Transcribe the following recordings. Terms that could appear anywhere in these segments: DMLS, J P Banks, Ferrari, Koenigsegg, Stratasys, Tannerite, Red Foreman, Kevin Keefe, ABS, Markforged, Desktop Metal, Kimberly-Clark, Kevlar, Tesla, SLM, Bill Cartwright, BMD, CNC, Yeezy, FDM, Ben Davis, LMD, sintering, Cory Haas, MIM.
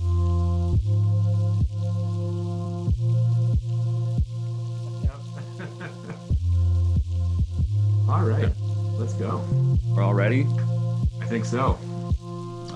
All right, okay. Let's go. We're all ready? I think so. All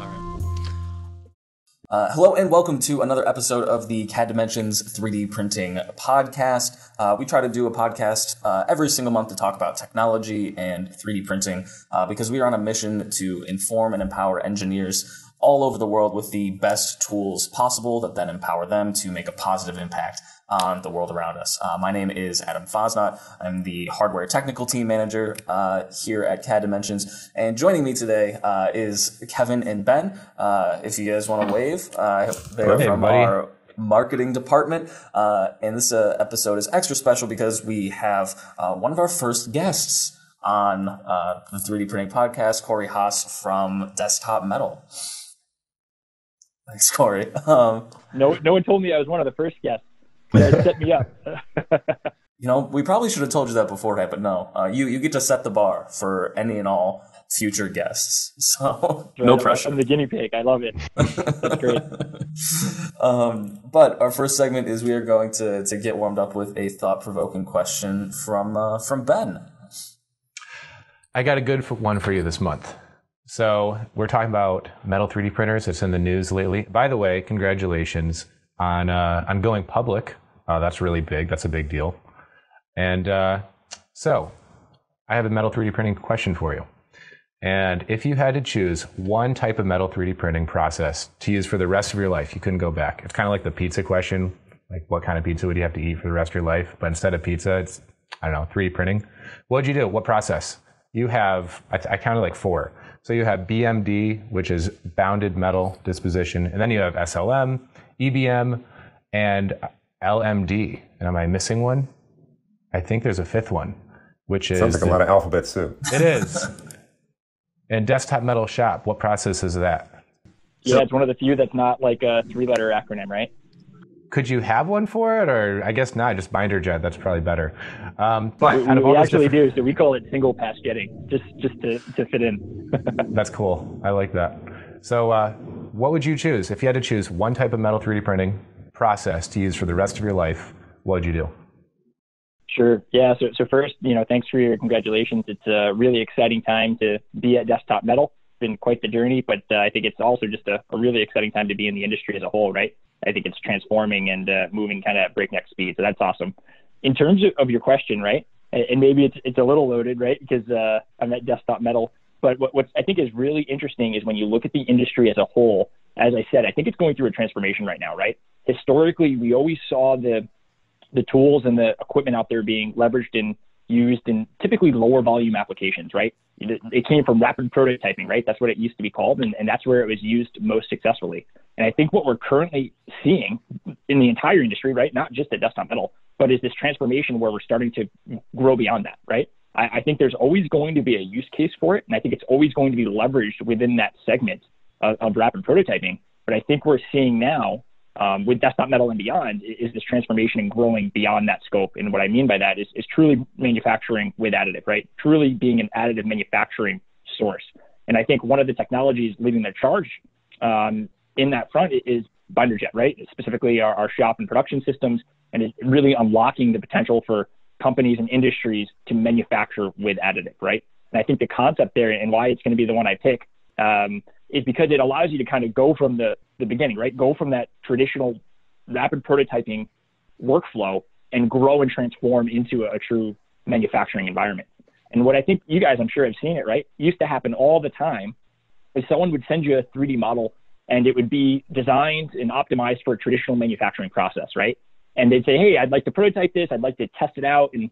right. Hello and welcome to another episode of the CAD Dimensions 3D Printing Podcast. We try to do a podcast every single month to talk about technology and 3D printing because we are on a mission to inform and empower engineers all over the world with the best tools possible that then empower them to make a positive impact on the world around us. My name is Adam Fasnacht. I'm the hardware technical team manager here at CAD Dimensions. And joining me today is Kevin and Ben. If you guys want to wave, they're from our marketing department. And this episode is extra special because we have one of our first guests on the 3D Printing Podcast, Cory Haas from Desktop Metal. Thanks, Cory. No one told me I was one of the first guests. Set me up. You know, we probably should have told you that beforehand, but no. You get to set the bar for any and all future guests. So right, no pressure. I'm the guinea pig. I love it. That's great. But our first segment is we are going to get warmed up with a thought-provoking question from Ben. I got a good one for you this month. So we're talking about metal 3D printers. It's in the news lately. By the way, congratulations on going public. That's really big. That's a big deal. And so I have a metal 3D printing question for you. And if you had to choose one type of metal 3D printing process to use for the rest of your life, you couldn't go back. It's kind of like the pizza question, like what kind of pizza would you have to eat for the rest of your life? But instead of pizza, it's, I don't know, 3D printing. What'd you do? What process? You have, I counted like four. So you have BMD, which is bounded metal disposition, and then you have SLM, EBM, and LMD. And am I missing one? I think there's a fifth one, which is... Sounds like a lot of alphabets too. It is. And Desktop Metal Shop, what process is that? Yeah, so, it's one of the few that's not like a three-letter acronym, right? Could you have one for it, or I guess not? Just binder jet. That's probably better. But we actually do. So we call it single pass jetting, just to fit in. That's cool. I like that. So, what would you choose if you had to choose one type of metal 3D printing process to use for the rest of your life? What would you do? Sure. Yeah. So first, thanks for your congratulations. It's a really exciting time to be at Desktop Metal. It's been quite the journey, but I think it's also just a really exciting time to be in the industry as a whole, right? I think it's transforming and moving kind of at breakneck speed. So that's awesome. In terms of your question, right? And maybe it's a little loaded, right? Because I'm at Desktop Metal. But what I think is really interesting is when you look at the industry as a whole, as I said, I think it's going through a transformation right now, right? Historically, we always saw the tools and the equipment out there being leveraged and used in typically lower volume applications, right? It came from rapid prototyping, right? That's what it used to be called. And that's where it was used most successfully. And I think what we're currently seeing in the entire industry, right, not just at Desktop Metal, but is this transformation where we're starting to grow beyond that, right? I think there's always going to be a use case for it, and I think it's always going to be leveraged within that segment of rapid prototyping. But I think we're seeing now with Desktop Metal and beyond is this transformation and growing beyond that scope. And what I mean by that is truly manufacturing with additive, right? Truly being an additive manufacturing source. And I think one of the technologies leading the charge in that front is binder jet, right? Specifically our shop and production systems, and it's really unlocking the potential for companies and industries to manufacture with additive, right? And I think the concept there and why it's going to be the one I pick is because it allows you to kind of go from the beginning, right? Go from that traditional rapid prototyping workflow and grow and transform into a true manufacturing environment. And what I think you guys, I'm sure have seen it, right? Used to happen all the time is someone would send you a 3D model and it would be designed and optimized for a traditional manufacturing process, right? And they'd say, hey, I'd like to prototype this. I'd like to test it out and,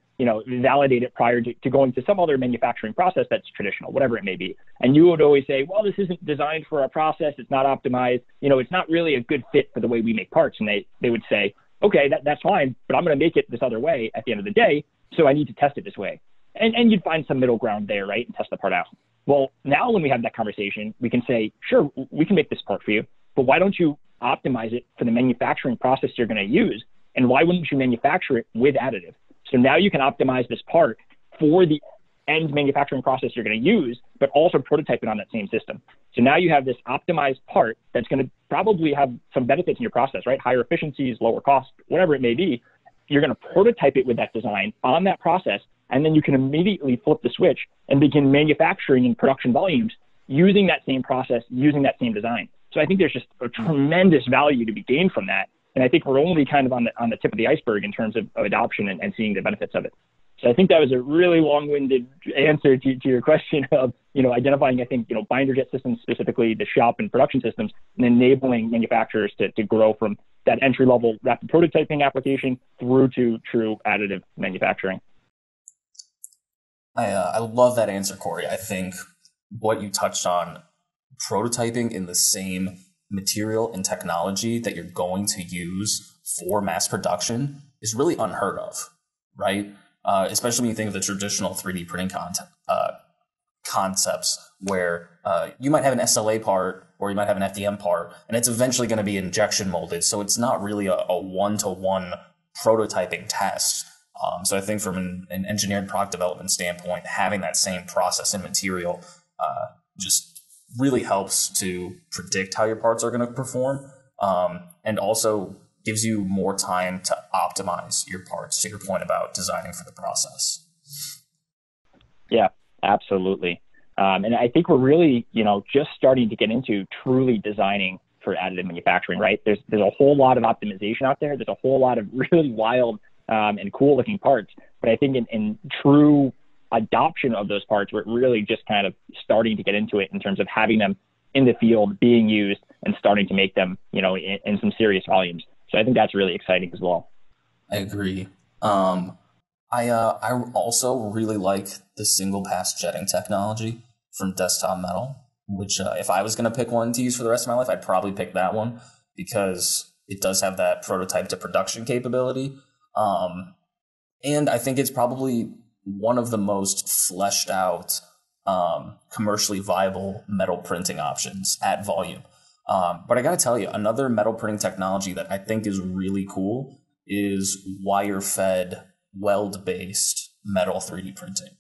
validate it prior to going to some other manufacturing process that's traditional, whatever it may be. And you would always say, well, this isn't designed for our process. It's not optimized. It's not really a good fit for the way we make parts. And they would say, okay, that's fine, but I'm going to make it this other way at the end of the day. So I need to test it this way. And you'd find some middle ground there, right? And test the part out. Well, now when we have that conversation, we can say, sure, we can make this part for you, but why don't you optimize it for the manufacturing process you're going to use? And why wouldn't you manufacture it with additive? So now you can optimize this part for the end manufacturing process you're going to use, but also prototyping on that same system. So now you have this optimized part that's going to probably have some benefits in your process, right? Higher efficiencies, lower cost, whatever it may be. You're going to prototype it with that design on that process, and then you can immediately flip the switch and begin manufacturing in production volumes using that same process, using that same design. So I think there's just a tremendous value to be gained from that. And I think we're only kind of on the tip of the iceberg in terms of adoption and seeing the benefits of it. So I think that was a really long-winded answer to your question of, identifying, I think, binder jet systems, specifically the shop and production systems, and enabling manufacturers to grow from that entry-level rapid prototyping application through to true additive manufacturing. I love that answer, Cory. I think what you touched on, prototyping in the same material and technology that you're going to use for mass production is really unheard of, right? Especially when you think of the traditional 3D printing concepts where you might have an SLA part or you might have an FDM part, and it's eventually going to be injection molded. So it's not really a one-to-one prototyping test. So I think from an engineered product development standpoint, having that same process and material just really helps to predict how your parts are going to perform, and also gives you more time to optimize your parts, to your point about designing for the process. Yeah, absolutely. And I think we're really, just starting to get into truly designing for additive manufacturing, right? There's a whole lot of optimization out there. There's a whole lot of really wild and cool looking parts. But I think in true adoption of those parts, we're really just kind of starting to get into it in terms of having them in the field, being used, and starting to make them, in some serious volumes. So I think that's really exciting as well. I agree. I also really like the single pass jetting technology from Desktop Metal, which if I was going to pick one to use for the rest of my life, I'd probably pick that one because it does have that prototype to production capability. And I think it's probably one of the most fleshed out commercially viable metal printing options at volume. But I got to tell you, another metal printing technology that I think is really cool is wire-fed, weld-based metal 3D printing.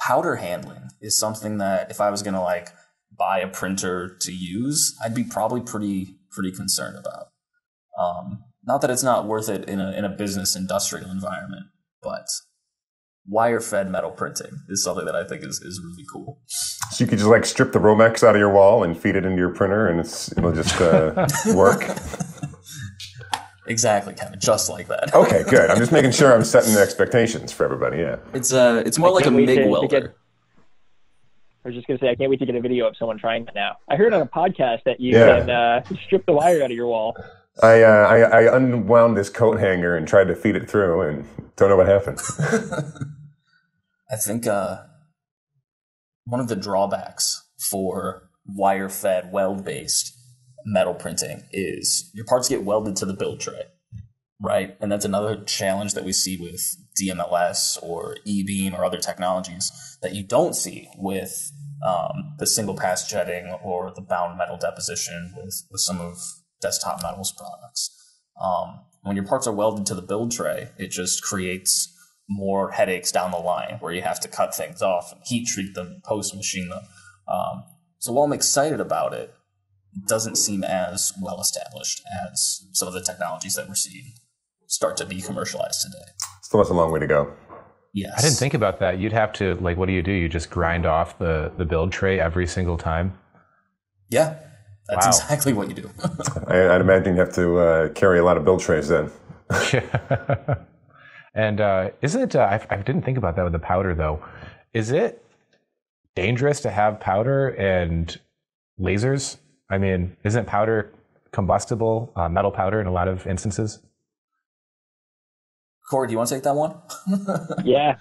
Powder handling is something that if I was going to buy a printer to use, I'd be probably pretty concerned about. Not that it's not worth it in a business industrial environment, but wire-fed metal printing is something that I think is really cool. So you could just strip the Romex out of your wall and feed it into your printer, and it'll just work. Exactly, kind of just like that. Okay, good. I'm just making sure I'm setting the expectations for everybody. Yeah, it's more like a MIG welder. I was just going to say, I can't wait to get a video of someone trying that now. I heard on a podcast that you can strip the wire out of your wall. I unwound this coat hanger and tried to feed it through, and don't know what happened. I think one of the drawbacks for wire-fed, weld-based metal printing is your parts get welded to the build tray, right? And that's another challenge that we see with DMLS or E-beam or other technologies that you don't see with the single-pass jetting or the bound metal deposition with some of Desktop Metal's products. When your parts are welded to the build tray, it just creates more headaches down the line where you have to cut things off and heat treat them, post machine them. So while I'm excited about it, it doesn't seem as well established as some of the technologies that we're seeing start to be commercialized today. Still has a long way to go. Yes. I didn't think about that. You'd have to, what do? You just grind off the build tray every single time? Yeah. That's wow. Exactly what you do. I'd imagine you have to carry a lot of build trays then. Yeah. And I didn't think about that with the powder though. Is it dangerous to have powder and lasers? I mean, isn't powder combustible, metal powder in a lot of instances? Cory, do you want to take that one? Yeah.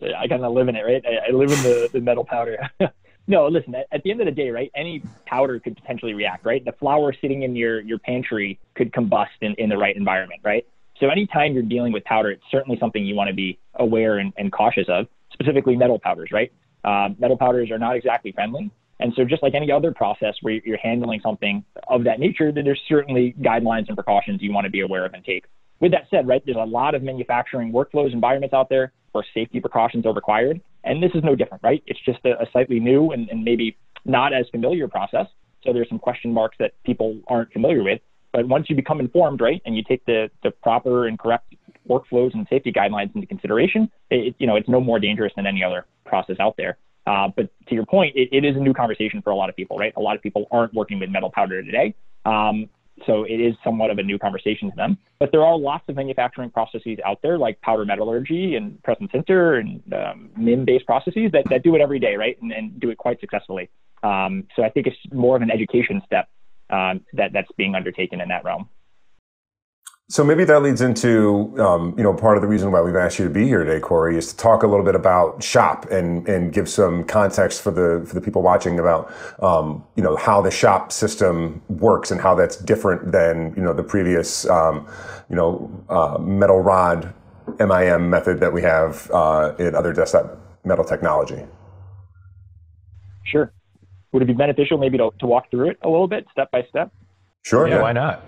I kind of live in it, right? I live in the metal powder. No, listen, at the end of the day, right, any powder could potentially react, right? The flour sitting in your pantry could combust in the right environment, right? So anytime you're dealing with powder, it's certainly something you want to be aware and cautious of, specifically metal powders, right? Metal powders are not exactly friendly. And so just like any other process where you're handling something of that nature, then there's certainly guidelines and precautions you want to be aware of and take. With that said, right, there's a lot of manufacturing workflows, environments out there where safety precautions are required. And this is no different, right? It's just a slightly new and maybe not as familiar process. So there's some question marks that people aren't familiar with. But once you become informed, right, and you take the proper and correct workflows and safety guidelines into consideration, it's no more dangerous than any other process out there. But to your point, it is a new conversation for a lot of people, right? A lot of people aren't working with metal powder today. So it is somewhat of a new conversation to them. But there are lots of manufacturing processes out there, like powder metallurgy and press and sinter and MIM-based processes that do it every day, right? And do it quite successfully. So I think it's more of an education step that's being undertaken in that realm. So maybe that leads into, part of the reason why we've asked you to be here today, Cory, is to talk a little bit about shop and give some context for the people watching about, how the shop system works and how that's different than, the previous, metal rod MIM method that we have in other desktop metal technology. Sure. Would it be beneficial maybe to walk through it a little bit, step by step? Sure. Yeah. Why not?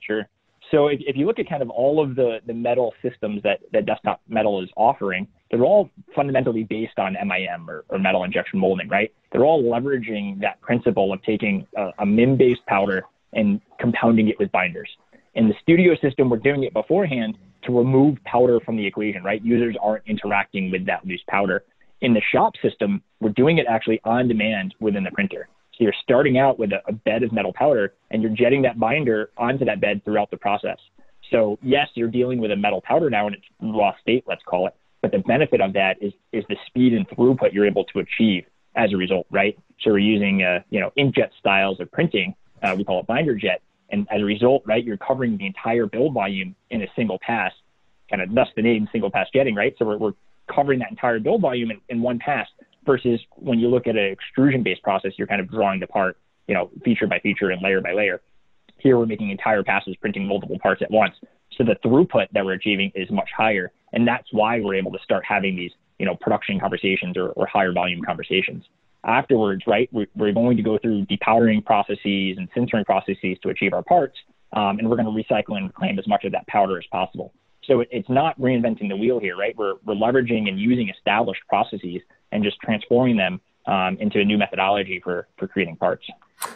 Sure. So if you look at kind of all of the metal systems that Desktop Metal is offering, they're all fundamentally based on MIM or metal injection molding, right? They're all leveraging that principle of taking a MIM-based powder and compounding it with binders. In the studio system, we're doing it beforehand to remove powder from the equation, right? Users aren't interacting with that loose powder. In the shop system, we're doing it actually on demand within the printer. So you're starting out with a bed of metal powder and you're jetting that binder onto that bed throughout the process. So yes, you're dealing with a metal powder now in its raw state, let's call it. But the benefit of that is the speed and throughput you're able to achieve as a result, right? So we're using, inkjet styles of printing. We call it binder jet. And as a result, right, you're covering the entire build volume in a single pass, kind of thus the name single pass jetting, right? So we're covering that entire build volume in one pass. Versus when you look at an extrusion-based process, you're kind of drawing the part, feature by feature and layer by layer. Here, we're making entire passes, printing multiple parts at once. So the throughput that we're achieving is much higher. And that's why we're able to start having these, production conversations or higher volume conversations. Afterwards, right, we're going to go through depowdering processes and sintering processes to achieve our parts. And we're going to recycle and reclaim as much of that powder as possible. So it's not reinventing the wheel here, right? We're leveraging and using established processes and just transforming them into a new methodology for creating parts.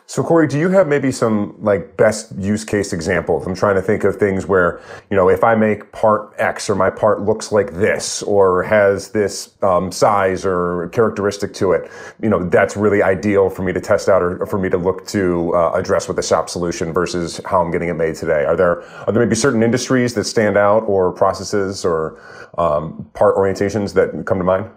So, Cory, do you have maybe some best use case examples? I'm trying to think of things where, if I make part X or my part looks like this or has this size or characteristic to it, that's really ideal for me to test out or for me to look to address with a shop solution versus how I'm getting it made today. Are there maybe certain industries that stand out or processes or part orientations that come to mind?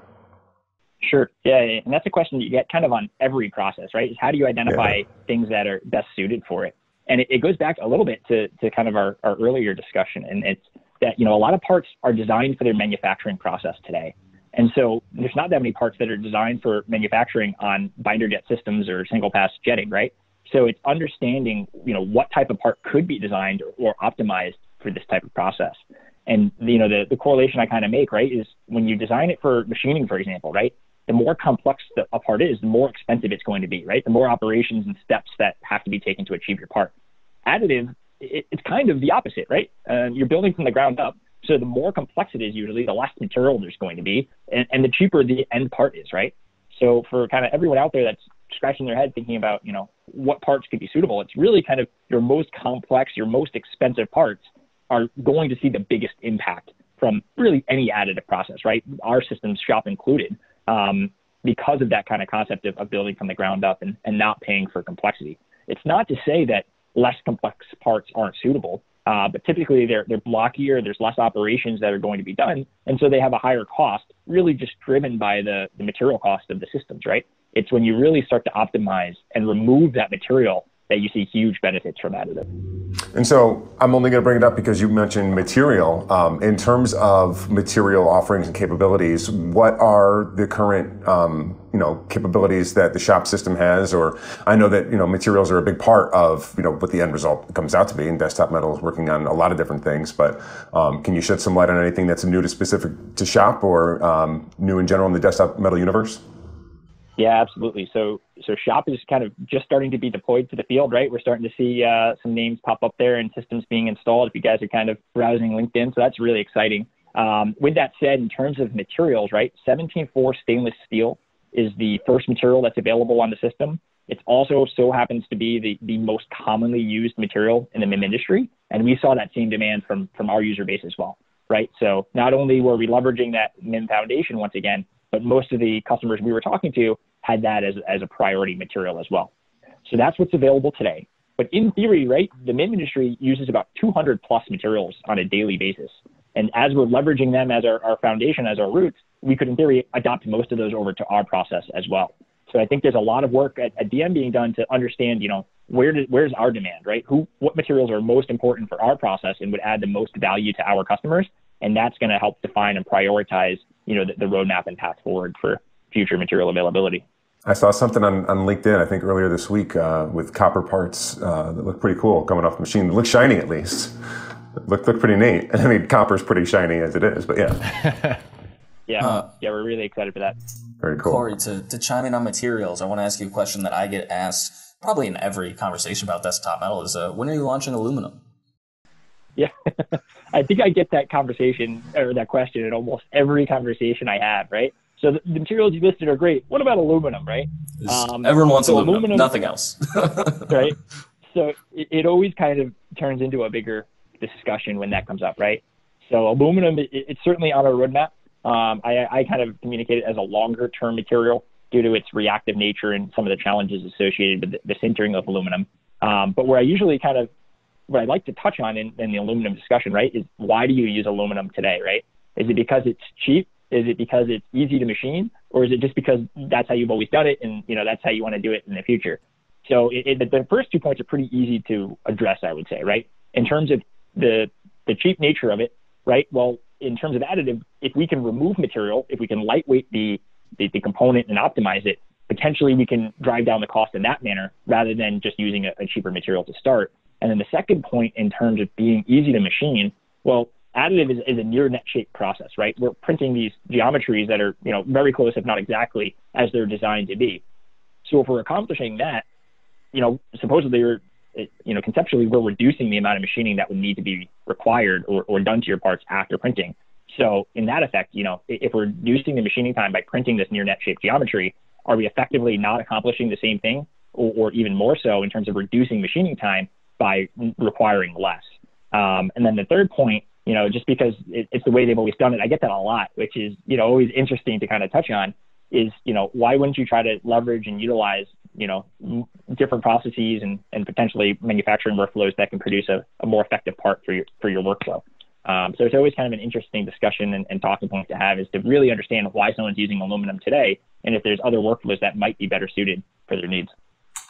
Sure. Yeah. And that's a question that you get kind of on every process, right? Is how do you identify things that are best suited for it? And it goes back a little bit to kind of our earlier discussion. And it's that, a lot of parts are designed for their manufacturing process today. And so there's not that many parts that are designed for manufacturing on binder jet systems or single pass jetting, right? So it's understanding, what type of part could be designed or optimized for this type of process. And, the correlation I kind of make, right, is when you design it for machining, for example, right? The more complex a part is, the more expensive it's going to be, right? The more operations and steps that have to be taken to achieve your part. Additive, it's kind of the opposite, right? You're building from the ground up. So the more complex it is, usually the less material there's going to be and the cheaper the end part is, right? So for kind of everyone out there that's scratching their head thinking about, what parts could be suitable, it's really kind of your most complex, your most expensive parts are going to see the biggest impact from really any additive process, right? Our systems, shop included, because of that kind of concept of building from the ground up and not paying for complexity. It's not to say that less complex parts aren't suitable, but typically they're blockier, there's less operations that are going to be done, and so they have a higher cost, really just driven by the material cost of the systems, right? It's when you really start to optimize and remove that material that you see huge benefits from additive. And so I'm only going to bring it up because you mentioned material. In terms of material offerings and capabilities, what are the current, capabilities that the shop system has? Or I know that, materials are a big part of, what the end result comes out to be, and Desktop Metal is working on a lot of different things, but can you shed some light on anything that's new to specific to shop or new in general in the Desktop Metal universe? Yeah, absolutely. So shop is kind of just starting to be deployed to the field, right? We're starting to see some names pop up there and systems being installed if you guys are kind of browsing LinkedIn. So that's really exciting. With that said, in terms of materials, right, 17-4 stainless steel is the first material that's available on the system. It also so happens to be the most commonly used material in the MIM industry. And we saw that same demand from our user base as well, right? So not only were we leveraging that MIM foundation once again, but most of the customers we were talking to had that as a priority material as well. So that's what's available today. But in theory, right, the MIM industry uses about 200 plus materials on a daily basis. And as we're leveraging them as our foundation, as our roots, we could in theory adopt most of those over to our process as well. So I think there's a lot of work at DM being done to understand, you know, where's our demand, right? What materials are most important for our process and would add the most value to our customers. And that's going to help define and prioritize, you know, the roadmap and path forward for future material availability. I saw something on LinkedIn, I think earlier this week, with copper parts that look pretty cool coming off the machine. It looks shiny, at least. It looked pretty neat. I mean, copper's pretty shiny as it is, but yeah. Yeah, we're really excited for that. Very cool. Cory, to chime in on materials, I want to ask you a question that I get asked probably in every conversation about Desktop Metal is, when are you launching aluminum? Yeah, I think I get that conversation or that question in almost every conversation I have, right? So the materials you listed are great. What about aluminum, right? Everyone wants aluminum, nothing else. Right? So it always kind of turns into a bigger discussion when that comes up, right? So aluminum, it's certainly on our roadmap. I kind of communicate it as a longer-term material due to its reactive nature and some of the challenges associated with the sintering of aluminum. But where I usually kind of, what I like to touch on in the aluminum discussion, right, is why do you use aluminum today, right? Is it because it's cheap? Is it because it's easy to machine? Or is it just because that's how you've always done it and, you know, that's how you want to do it in the future? So the first 2 points are pretty easy to address, I would say, right? In terms of the cheap nature of it, right, well, in terms of additive, if we can remove material, if we can lightweight the component and optimize it, potentially we can drive down the cost in that manner rather than just using a cheaper material to start. And then the second point in terms of being easy to machine, well, additive is a near net shape process, right? We're printing these geometries that are, you know, very close, if not exactly as they're designed to be. So if we're accomplishing that, you know, supposedly we're, you know, conceptually we're reducing the amount of machining that would need to be required or done to your parts after printing. So in that effect, you know, if we're reducing the machining time by printing this near net shape geometry, are we effectively not accomplishing the same thing or even more so in terms of reducing machining time by requiring less? And then the third point, you know, just because it's the way they've always done it, I get that a lot, which is, you know, always interesting to kind of touch on is, you know, why wouldn't you try to leverage and utilize, you know, different processes and potentially manufacturing workflows that can produce a more effective part for your workflow. So it's always kind of an interesting discussion and talking point to have is to really understand why someone's using aluminum today and if there's other workflows that might be better suited for their needs.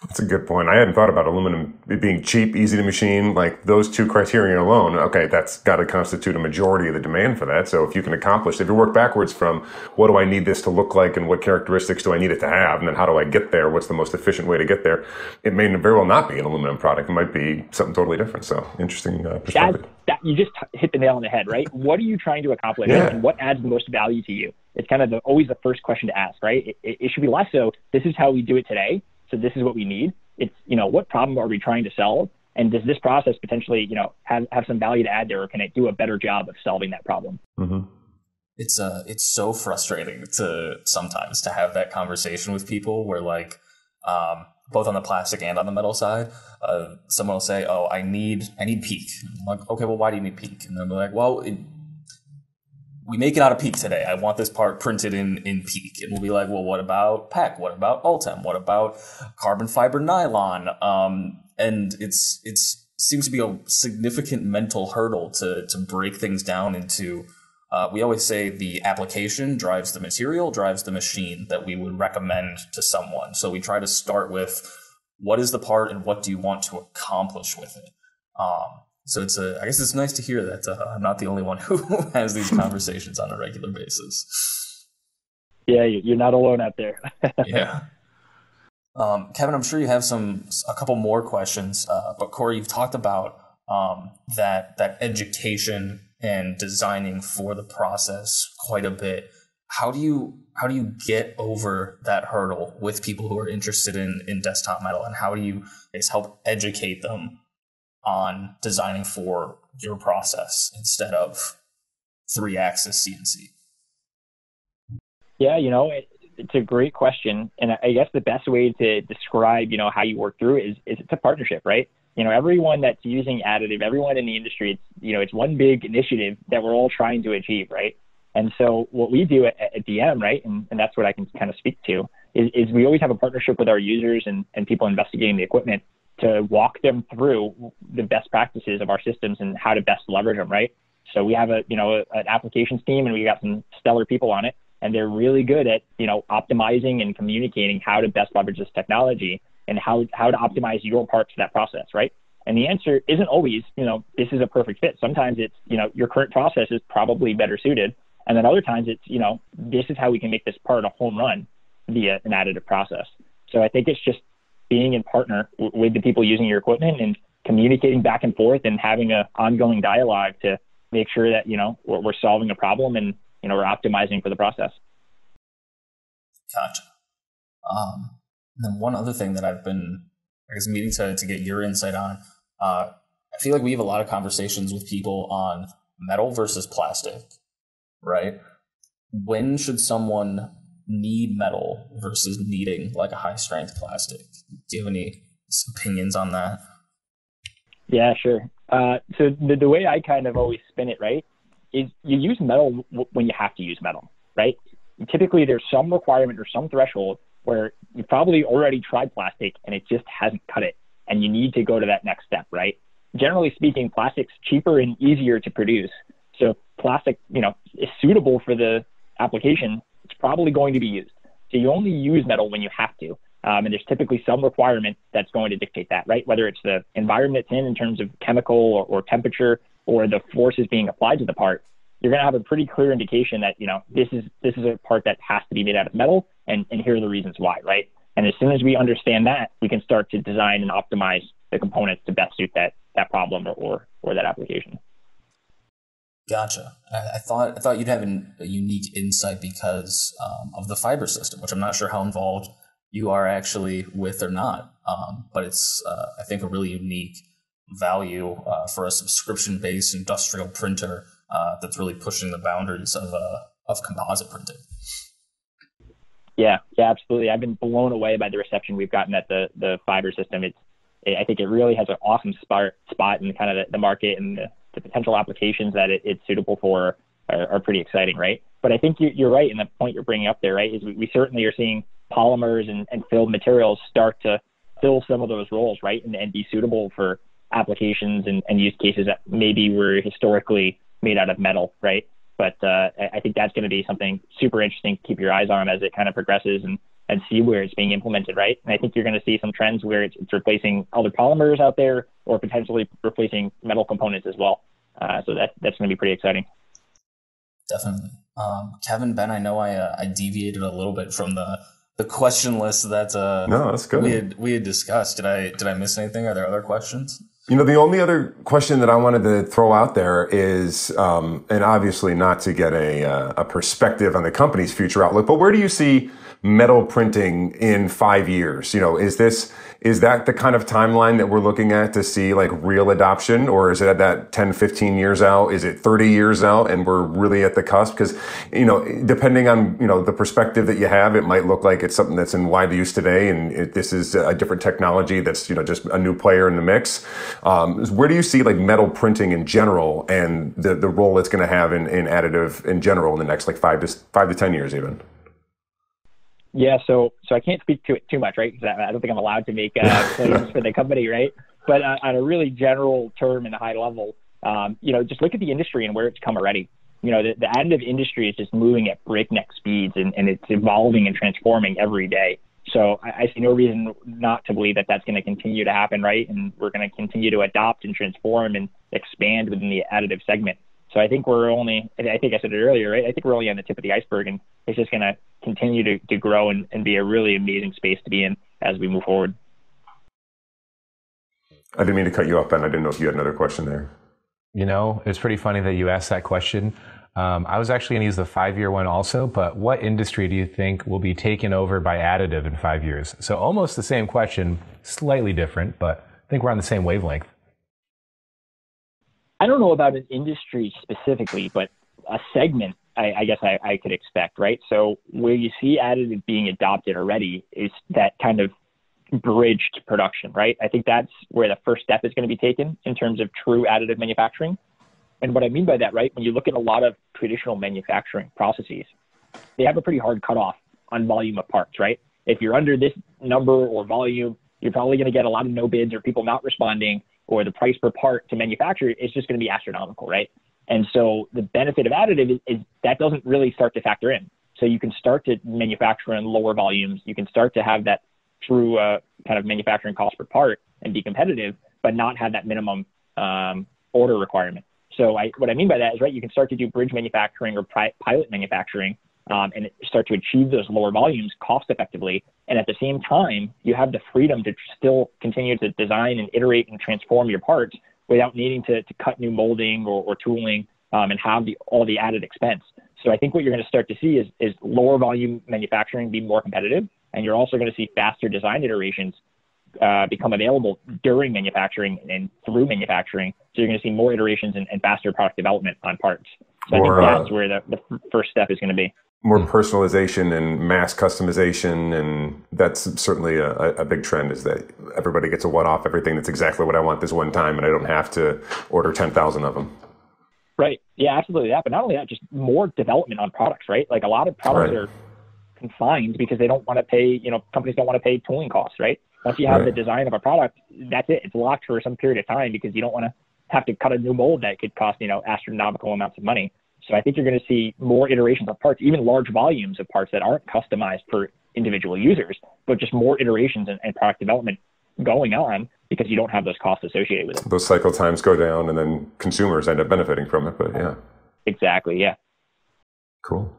That's a good point. I hadn't thought about aluminum being cheap, easy to machine, like those two criteria alone. Okay, that's got to constitute a majority of the demand for that. So if you can accomplish, if you work backwards from what do I need this to look like and what characteristics do I need it to have, and then how do I get there, what's the most efficient way to get there, it may very well not be an aluminum product. It might be something totally different. So interesting perspective. That you just hit the nail on the head, right? What are you trying to accomplish and what adds the most value to you? It's kind of always the first question to ask, right? It should be less so, this is how we do it today. So this is what we need. It's, you know, what problem are we trying to solve? And does this process potentially, you know, have some value to add there, or can it do a better job of solving that problem? Mm-hmm. It's so frustrating sometimes to have that conversation with people where, like, both on the plastic and on the metal side, someone will say, oh, I need PEEK. I'm like, okay, well, why do you need PEEK? And then they're like, well, we make it out of PEEK today. I want this part printed in PEEK. And we'll be like, well, what about PEC? What about Ultem? What about carbon fiber nylon? And it's seems to be a significant mental hurdle to break things down into. We always say the application drives the material, drives the machine that we would recommend to someone. So we try to start with what is the part and what do you want to accomplish with it? So I guess it's nice to hear that I'm not the only one who has these conversations on a regular basis. Yeah, you're not alone out there. Yeah. Kevin, I'm sure you have a couple more questions, but Cory, you've talked about that education and designing for the process quite a bit. How do you get over that hurdle with people who are interested in desktop metal, and how do you help educate them on designing for your process instead of 3-axis CNC? Yeah, it's a great question. And I guess the best way to describe, how you work through it is it's a partnership, right? Everyone that's using additive, everyone in the industry, it's one big initiative that we're all trying to achieve, right? And so what we do at DM, right, and that's what I can kind of speak to, is we always have a partnership with our users and people investigating the equipment to walk them through the best practices of our systems and how to best leverage them, right? So we have an applications team, and we got some stellar people on it, and they're really good at, optimizing and communicating how to best leverage this technology and how to optimize your part to that process, right? And the answer isn't always, this is a perfect fit. Sometimes it's, your current process is probably better suited. And then other times it's, this is how we can make this part a home run via an additive process. So I think it's just being in partner with the people using your equipment and communicating back and forth and having an ongoing dialogue to make sure that, we're solving a problem and, we're optimizing for the process. Gotcha. And then one other thing that I've been, meaning to get your insight on, I feel like we have a lot of conversations with people on metal versus plastic, right? When should someone need metal versus needing like a high strength plastic? Do you have any opinions on that? Yeah, sure. So the way I kind of always spin it, right, is you use metal when you have to use metal, right? Typically there's some requirement or some threshold where you probably already tried plastic and it just hasn't cut it, and you need to go to that next step, right? Generally speaking, plastic's cheaper and easier to produce. So plastic, is suitable for the application. It's probably going to be used. So you only use metal when you have to. And there's typically some requirement that's going to dictate that, right? Whether it's the environment it's in terms of chemical or temperature, or the forces being applied to the part, you're going to have a pretty clear indication that, this is a part that has to be made out of metal, and here are the reasons why, right? And as soon as we understand that, we can start to design and optimize the components to best suit that problem or that application. Gotcha. I thought you'd have a unique insight because of the fiber system, which I'm not sure how involved you are actually with or not, but it's, I think, a really unique value for a subscription-based industrial printer that's really pushing the boundaries of composite printing. Yeah, absolutely. I've been blown away by the reception we've gotten at the fiber system. I think it really has an awesome spot in kind of the market, and the potential applications that it's suitable for are pretty exciting, right? But I think you're right in the point you're bringing up there, right, is we certainly are seeing polymers and filled materials start to fill some of those roles, right, and be suitable for applications and use cases that maybe were historically made out of metal, right? But I think that's going to be something super interesting to keep your eyes on as it kind of progresses and see where it's being implemented, right? And I think you're going to see some trends where it's replacing other polymers out there or potentially replacing metal components as well. So that's going to be pretty exciting. Definitely. Kevin, Ben, I know I deviated a little bit from the question list that no, that's good. We had discussed. Did I miss anything? Are there other questions? The only other question that I wanted to throw out there is, and obviously not to get a perspective on the company's future outlook, but where do you see metal printing in 5 years? Is that the kind of timeline that we're looking at to see like real adoption, or is it at that 10, 15 years out? Is it 30 years out and we're really at the cusp? Because, depending on, the perspective that you have, it might look like it's something that's in wide use today and this is a different technology that's, just a new player in the mix. Where do you see like metal printing in general and the role it's going to have in additive in general in the next like 5 to 10 years even? Yeah, so I can't speak to it too much, right? Because I don't think I'm allowed to make claims for the company, right? But on a really general term and a high level, just look at the industry and where it's come already. The additive industry is just moving at breakneck speeds, and it's evolving and transforming every day. So I see no reason not to believe that that's going to continue to happen, right? And we're going to continue to adopt and transform and expand within the additive segment. So I think I said it earlier, right? I think we're only on the tip of the iceberg, and it's just going to continue to grow and be a really amazing space to be in as we move forward. I didn't mean to cut you off, Ben. I didn't know if you had another question there. It's pretty funny that you asked that question. I was actually going to use the 5-year one also, but what industry do you think will be taken over by additive in 5 years? So almost the same question, slightly different, but I think we're on the same wavelength. I don't know about an industry specifically, but a segment I guess I could expect, right? So where you see additive being adopted already is that kind of bridge to production, right? I think that's where the first step is going to be taken in terms of true additive manufacturing. And what I mean by that, right, when you look at a lot of traditional manufacturing processes, they have a pretty hard cutoff on volume of parts, right? If you're under this number or volume, you're probably going to get a lot of no bids or people not responding, or the price per part to manufacture is just going to be astronomical, right? And so the benefit of additive is that doesn't really start to factor in. So you can start to manufacture in lower volumes. You can start to have that true kind of manufacturing cost per part and be competitive, but not have that minimum order requirement. So what I mean by that is, right, you can start to do bridge manufacturing or pilot manufacturing and start to achieve those lower volumes cost effectively. And at the same time, you have the freedom to still continue to design and iterate and transform your parts without needing to cut new molding or tooling and have all the added expense. So I think what you're going to start to see is lower volume manufacturing be more competitive. And you're also going to see faster design iterations become available during manufacturing and through manufacturing. So you're going to see more iterations and faster product development on parts. So more, I think that's where the first step is going to be. More personalization and mass customization. And that's certainly a big trend, is that everybody gets a one-off everything. That's exactly what I want this one time, and I don't have to order 10,000 of them. Right. Yeah, absolutely that. But not only that, just more development on products, right? Like a lot of products are confined because they don't want to pay, companies don't want to pay tooling costs, right? Once you have the design of a product, that's it. It's locked for some period of time because you don't want to have to cut a new mold that could cost, astronomical amounts of money. So I think you're going to see more iterations of parts, even large volumes of parts that aren't customized for individual users, but just more iterations and product development going on because you don't have those costs associated with it. Those cycle times go down and then consumers end up benefiting from it, but yeah. Exactly, yeah. Cool.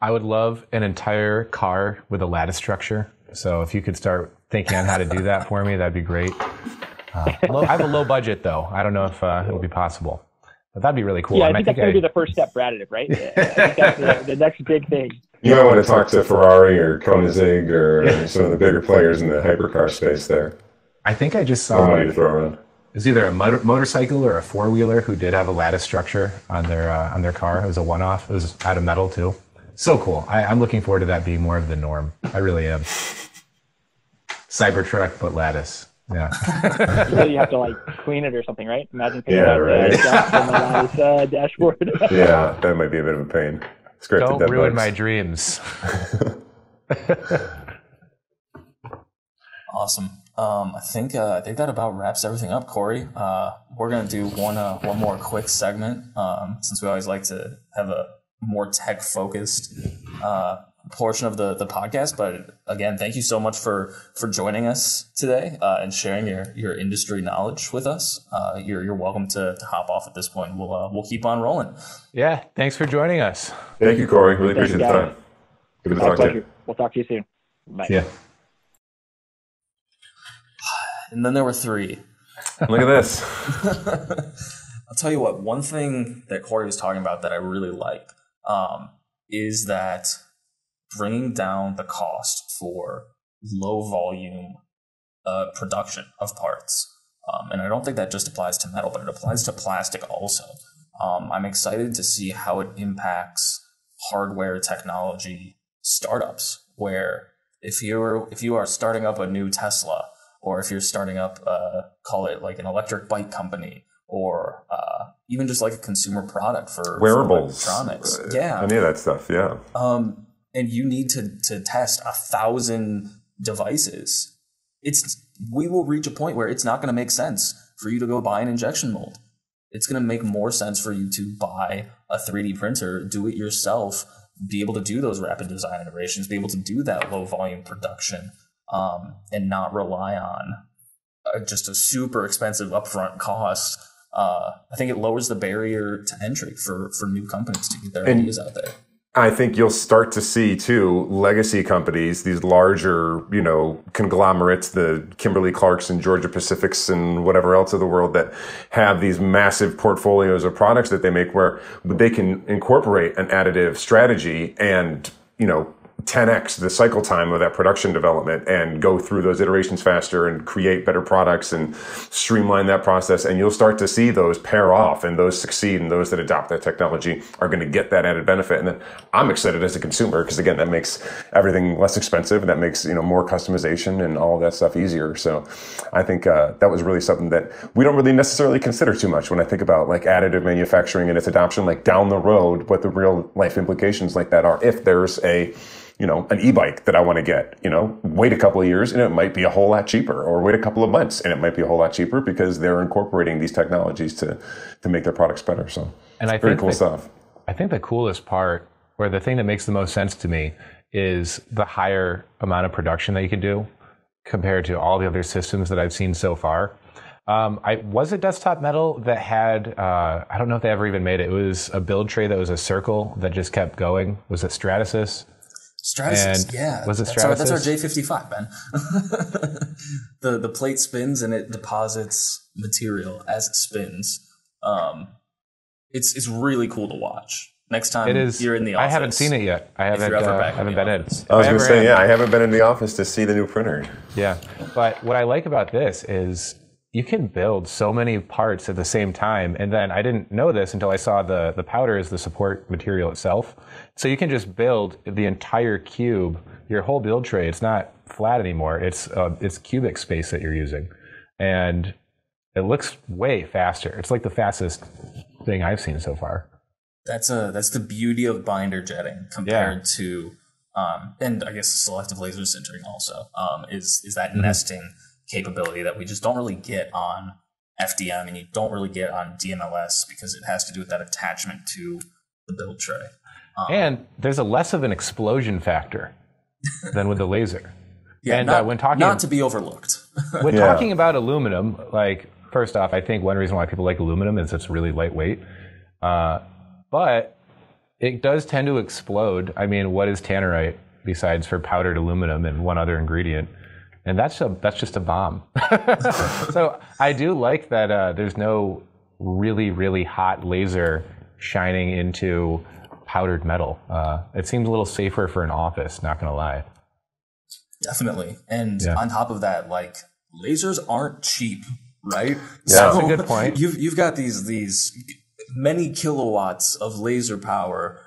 I would love an entire car with a lattice structure. So if you could start thinking on how to do that for me, that'd be great. I have a low budget, though. I don't know if it'll be possible, but that'd be really cool. Yeah, I think that's going to be the first step for additive, right? Yeah, I think that's the next big thing. You might want to talk to Ferrari or Koenigsegg or some of the bigger players in the hypercar space there. I think I just saw it was either a motorcycle or a four-wheeler who did have a lattice structure on their car. It was a one-off. It was out of metal, too. So cool. I'm looking forward to that being more of the norm. I really am. Cybertruck, but lattice. Yeah. You really have to clean it or something, right? Imagine cleaning the lattice dashboard. Yeah, that might be a bit of a pain. Don't ruin my dreams. Awesome. I think that about wraps everything up, Cory. We're going to do one more quick segment since we always like to have a more tech-focused portion of the podcast. But again, thank you so much for joining us today and sharing your industry knowledge with us. You're welcome to hop off at this point. We'll keep on rolling. Yeah, thanks for joining us. Thank you, Cory. Really appreciate the time. Good to talk to you. We'll talk to you soon. Bye. Yeah. And then there were three. Look at this. I'll tell you what, one thing that Cory was talking about that I really liked is that bringing down the cost for low volume production of parts. And I don't think that just applies to metal, but it applies to plastic also. I'm excited to see how it impacts hardware technology startups, where if you are starting up a new Tesla, or if you're starting up, call it like an electric bike company, or even just like a consumer product for wearables, for electronics, any of that stuff, yeah. And you need to test 1,000 devices. We will reach a point where it's not going to make sense for you to go buy an injection mold. It's going to make more sense for you to buy a 3D printer, do it yourself, be able to do those rapid design iterations, be able to do that low volume production, and not rely on just a super expensive upfront cost. I think it lowers the barrier to entry for new companies to get their ideas out there. I think you'll start to see, too, legacy companies, these larger, you know, conglomerates, the Kimberly-Clarks and Georgia-Pacifics and whatever else of the world that have these massive portfolios of products that they make where they can incorporate an additive strategy and, you know, 10x the cycle time of that production development and go through those iterations faster and create better products and streamline that process. And you'll start to see those pair off and those succeed, and those that adopt that technology are going to get that added benefit. And then I'm excited as a consumer because, again, that makes everything less expensive, and that makes, you know, more customization and all of that stuff easier. So I think that was really something that we don't really necessarily consider too much when I think about like additive manufacturing and its adoption, like down the road, what the real life implications like that are. If there's a, you know, an e-bike that I want to get, you know, wait a couple of years and it might be a whole lot cheaper, or wait a couple of months and it might be a whole lot cheaper because they're incorporating these technologies to make their products better. So and I very think cool stuff. I think the coolest part, or the thing that makes the most sense to me, is the higher amount of production that you can do compared to all the other systems that I've seen so far. I was at Desktop Metal that had, I don't know if they ever even made it. It was a build tray that was a circle that just kept going. Was it Stratasys? Stratasys, and yeah. Was it Stratasys? That's our J55, Ben. The plate spins and it deposits material as it spins. It's really cool to watch. Next time you're in the office. I haven't seen it yet. I haven't been in. I was going to say, yeah, I haven't been in the office to see the new printer. Yeah. But what I like about this is you can build so many parts at the same time. And then I didn't know this until I saw the powder is the support material itself. So you can just build the entire cube, your whole build tray. It's not flat anymore. It's cubic space that you're using. And it looks way faster. It's like the fastest thing I've seen so far. That's the beauty of binder jetting compared to, and I guess selective laser sintering also, is that nesting capability that we just don't really get on FDM, and you don't really get on DMLS because it has to do with that attachment to the build tray. And there's a less of an explosion factor than with the laser. Yeah, and when talking, not to be overlooked. When talking about aluminum, like, first off, I think one reason why people like aluminum is it's really lightweight, but it does tend to explode. I mean, what is Tannerite besides for powdered aluminum and one other ingredient? And that's just a bomb. So I do like that there's no really, really hot laser shining into powdered metal. It seems a little safer for an office, not going to lie. Definitely. And on top of that, like, lasers aren't cheap, right? Yeah. So that's a good point. You've got these many kilowatts of laser power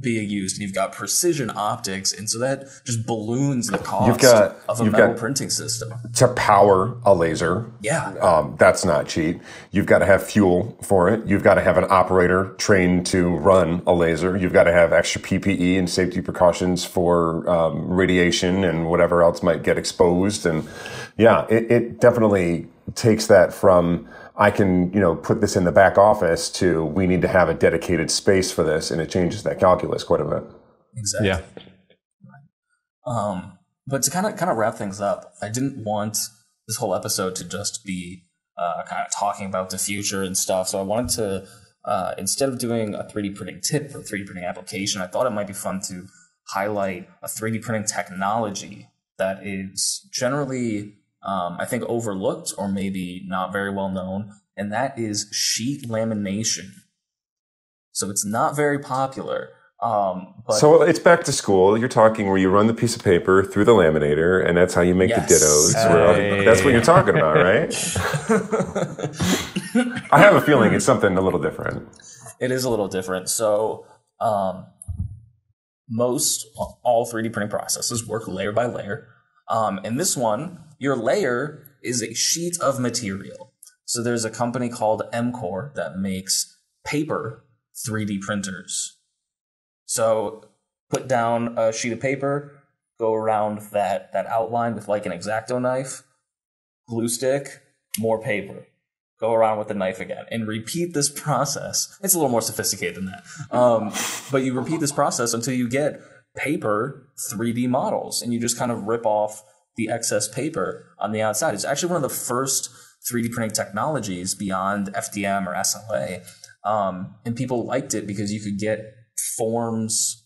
being used, and you've got precision optics, and so that just balloons the cost of a metal printing system. To power a laser, that's not cheap. You've got to have fuel for it. You've got to have an operator trained to run a laser. You've got to have extra PPE and safety precautions for radiation and whatever else might get exposed. And yeah, it definitely takes that from, I can, you know, put this in the back office to, we need to have a dedicated space for this, and it changes that calculus quite a bit. Exactly. Yeah. But to kind of wrap things up, I didn't want this whole episode to just be kind of talking about the future and stuff. So I wanted to, instead of doing a 3D printing tip or 3D printing application, I thought it might be fun to highlight a 3D printing technology that is generally, I think, overlooked or maybe not very well known, and that is sheet lamination. So it's not very popular. But so it's back to school. You're talking where you run the piece of paper through the laminator, and that's how you make the dittos. Hey. That's what you're talking about, right? I have a feeling it's something a little different. It is a little different. So all 3D printing processes work layer by layer. And this one, your layer is a sheet of material. So there's a company called Mcor that makes paper 3D printers. So put down a sheet of paper, go around that outline with like an X-Acto knife, glue stick, more paper. Go around with the knife again and repeat this process. It's a little more sophisticated than that. But you repeat this process until you get paper 3D models, and you just kind of rip off the excess paper on the outside. It's actually one of the first 3D printing technologies beyond FDM or SLA. And people liked it because you could get forms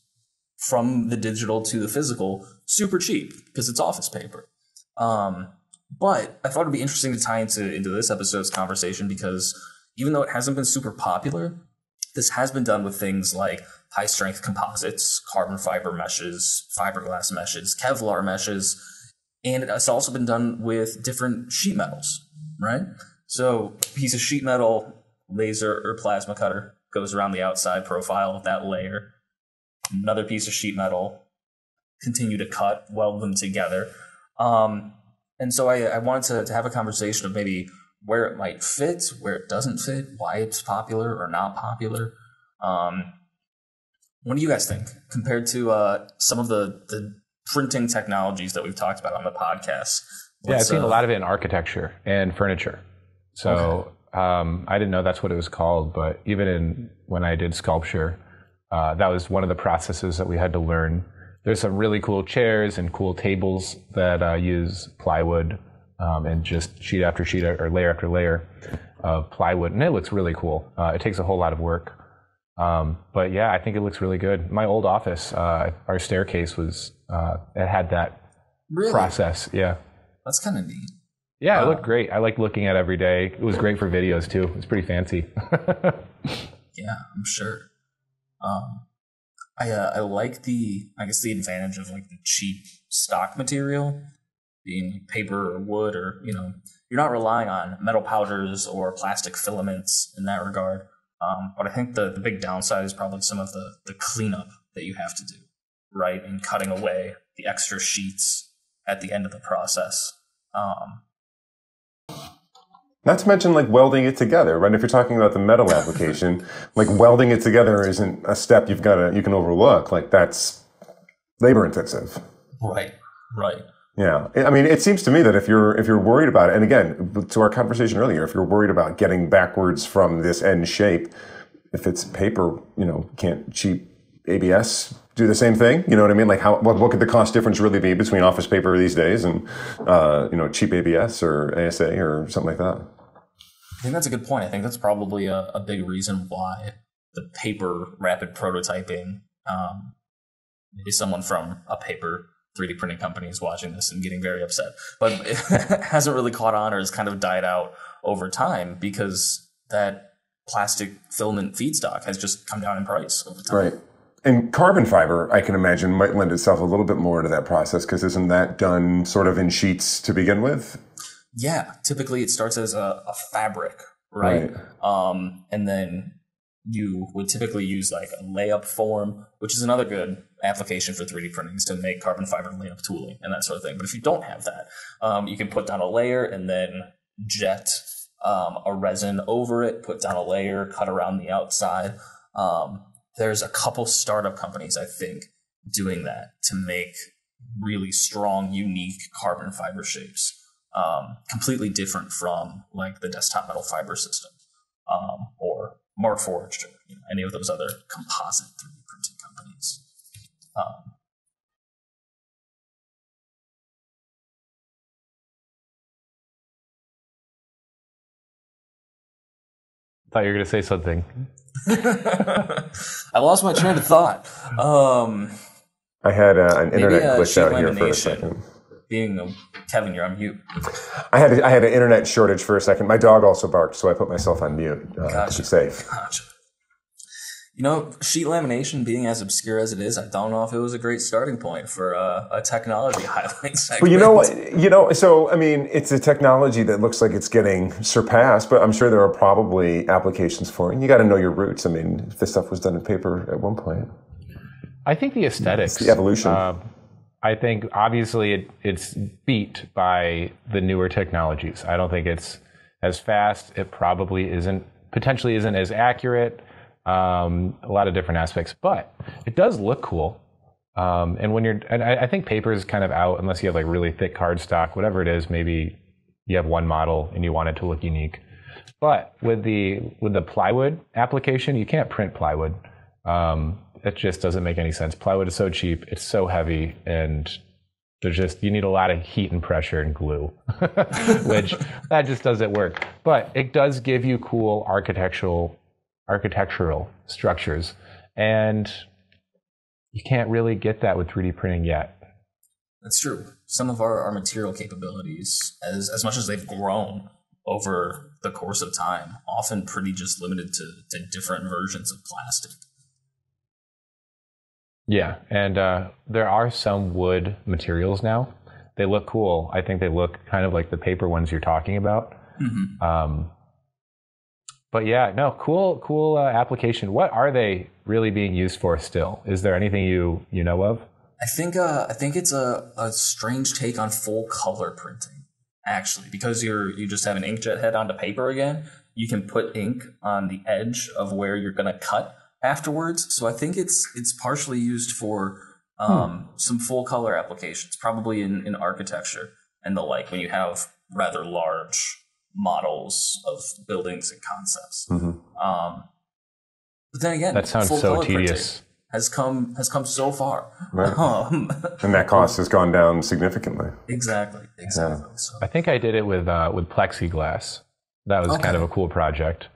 from the digital to the physical super cheap because it's office paper. But I thought it'd be interesting to tie into this episode's conversation because even though it hasn't been super popular, this has been done with things like high-strength composites, carbon fiber meshes, fiberglass meshes, Kevlar meshes, and it's also been done with different sheet metals, right? So a piece of sheet metal, laser or plasma cutter, goes around the outside profile of that layer. Another piece of sheet metal, continue to cut, weld them together. And so I wanted to have a conversation of maybe where it might fit, where it doesn't fit, why it's popular or not popular. What do you guys think compared to some of the printing technologies that we've talked about on the podcast? Yeah, I've seen a lot of it in architecture and furniture. So okay. I didn't know that's what it was called, but even when I did sculpture, that was one of the processes that we had to learn. There's some really cool chairs and cool tables that use plywood and just sheet after sheet or layer after layer of plywood, and it looks really cool. It takes a whole lot of work. But yeah, I think it looks really good. My old office, our staircase was, it had that process. Yeah. That's kind of neat. Yeah. It looked great. I liked looking at it every day. It was great for videos too. It was pretty fancy. Yeah, I'm sure. I like the advantage of like the cheap stock material being paper or wood, or, you know, you're not relying on metal powders or plastic filaments in that regard. But I think the big downside is probably some of the cleanup that you have to do, right? And cutting away the extra sheets at the end of the process. Not to mention like welding it together, right? If you're talking about the metal application, like welding it together isn't a step you can overlook. Like that's labor intensive. Right. Right. Yeah. I mean, it seems to me that if you're worried about it, and again, to our conversation earlier, if you're worried about getting backwards from this end shape, if it's paper, you know, can't cheap ABS do the same thing? You know what I mean? Like what could the cost difference really be between office paper these days and, you know, cheap ABS or ASA or something like that? I think that's a good point. I think that's probably a big reason why the paper rapid prototyping, maybe someone from a paper 3D printing companies watching this and getting very upset, but it hasn't really caught on or has kind of died out over time because that plastic filament feedstock has just come down in price over time. Right. And carbon fiber, I can imagine, might lend itself a little bit more to that process because isn't that done sort of in sheets to begin with? Yeah. Typically it starts as a fabric, right? And then you would typically use like a layup form, which is another good application for 3D printing is to make carbon fiber layup tooling and that sort of thing. But if you don't have that, you can put down a layer and then jet a resin over it, put down a layer, cut around the outside. There's a couple startup companies, I think, doing that to make really strong, unique carbon fiber shapes, completely different from like the desktop metal fiber system or Markforged, or you know, any of those other composite 3D printing companies. I thought you were going to say something. I lost my train of thought. I had an internet glitch out here for a second. Kevin, you're on mute. I had an internet shortage for a second. My dog also barked, so I put myself on mute to be safe. Gotcha. You know, sheet lamination being as obscure as it is, I don't know if it was a great starting point for a technology highlight segment. But you know what? You know, so I mean, it's a technology that looks like it's getting surpassed, but I'm sure there are probably applications for it. And you got to know your roots. I mean, if this stuff was done in paper at one point, I think the aesthetics, it's the evolution. I think obviously it's beat by the newer technologies. I don't think it's as fast. It probably potentially isn't as accurate. A lot of different aspects, but it does look cool. I think paper is kind of out unless you have like really thick cardstock, whatever it is. Maybe you have one model and you want it to look unique. But with the plywood application, you can't print plywood. It just doesn't make any sense. Plywood is so cheap, it's so heavy, and there's just, you need a lot of heat and pressure and glue, which that just doesn't work. But it does give you cool architectural structures And you can't really get that with 3D printing yet. That's true. Some of our material capabilities, as much as they've grown over the course of time, often pretty just limited to different versions of plastic. Yeah, and there are some wood materials now. They look cool. I think they look kind of like the paper ones you're talking about. Mm-hmm. But yeah, no, cool application. What are they really being used for still? Is there anything you know of? I think it's a strange take on full color printing, actually, because you just have an inkjet head onto paper again. You can put ink on the edge of where you're going to cut afterwards. So I think it's partially used for some full color applications, probably in architecture and the like, when you have rather large models of buildings and concepts. Mm-hmm. But then again, that sounds so tedious. Has come so far, right. And that cost has gone down significantly. Exactly. Yeah. So I think I did it with plexiglass. That was kind of a cool project,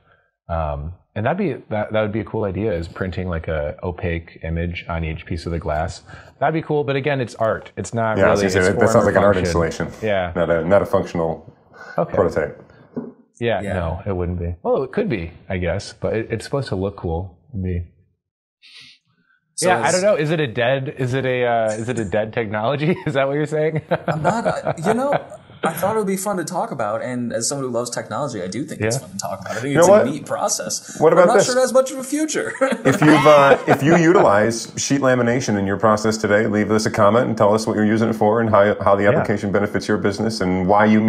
and that would be a cool idea, is printing like a opaque image on each piece of the glass. That'd be cool, but again, it's art. It's not really. Yeah, that sounds like an art installation. Yeah, not a functional. Okay. Prototype. Yeah, no, it wouldn't be. Well, it could be, I guess, but it's supposed to look cool. Maybe. So I don't know. Is it a dead technology? Is that what you're saying? I'm not. I thought it would be fun to talk about, and as someone who loves technology, I do think it's fun to talk about. I think it's a neat process. What about this? I'm not sure it has much of a future. If you utilize sheet lamination in your process today, leave us a comment and tell us what you're using it for and how the application benefits your business, and why you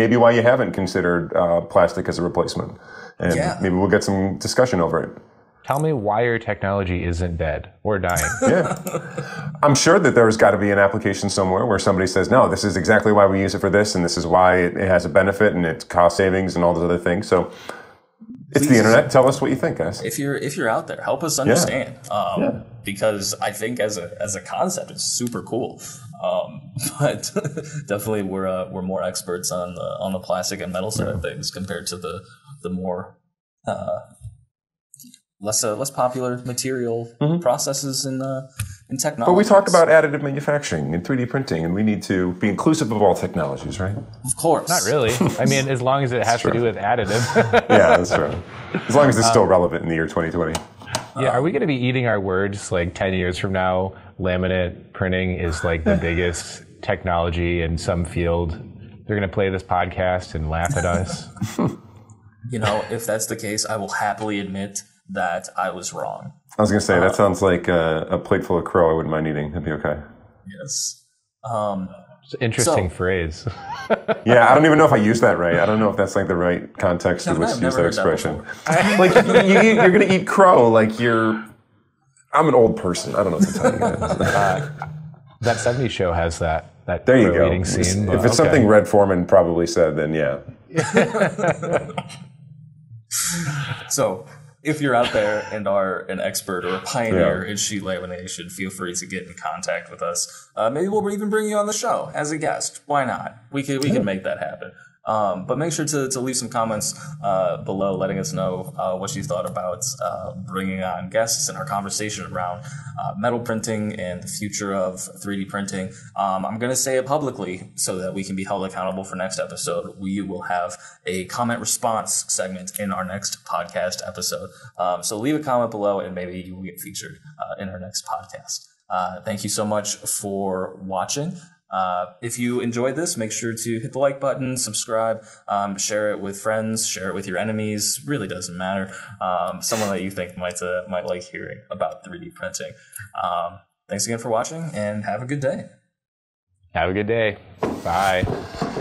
haven't considered plastic as a replacement. And maybe we'll get some discussion over it. Tell me why your technology isn't dead or dying. Yeah. I'm sure that there's got to be an application somewhere where somebody says, no, this is exactly why we use it for this, and this is why it has a benefit, and it's cost savings and all those other things. So it's the internet. Tell us what you think, guys. If you're out there, help us understand. Yeah. Because I think as a concept, it's super cool. But definitely we're more experts on the plastic and metal side of things compared to the more... less popular material processes in technology. But we talk about additive manufacturing and 3D printing, and we need to be inclusive of all technologies, right? Of course. Not really. I mean, as long as it has to do with additive. Yeah, that's true. As long as it's still relevant in the year 2020. Yeah, are we going to be eating our words like 10 years from now? Laminate printing is like the biggest technology in some field. They're going to play this podcast and laugh at us. If that's the case, I will happily admit that I was wrong. I was going to say, that sounds like a plate full of crow I wouldn't mind eating. That'd be okay. Yes. It's an interesting phrase. Yeah, I don't even know if I used that right. I don't know if that's like the right context in which to use that expression. Like, you're going to eat crow like you're... I'm an old person. I don't know what to tell you. That 70s show has that there you go. Eating scene. If it's something Red Foreman probably said, then yeah. So... if you're out there and are an expert or a pioneer in sheet lamination, feel free to get in contact with us. Maybe we'll even bring you on the show as a guest. Why not? We can make that happen. But make sure to leave some comments below letting us know what you thought about bringing on guests in our conversation around metal printing and the future of 3D printing. I'm going to say it publicly so that we can be held accountable for next episode. We will have a comment response segment in our next podcast episode. So leave a comment below and maybe you will get featured in our next podcast. Thank you so much for watching. If you enjoyed this, make sure to hit the like button, subscribe, share it with friends, share it with your enemies. Really doesn't matter. Someone that you think might like hearing about 3D printing. Thanks again for watching, and have a good day. Bye.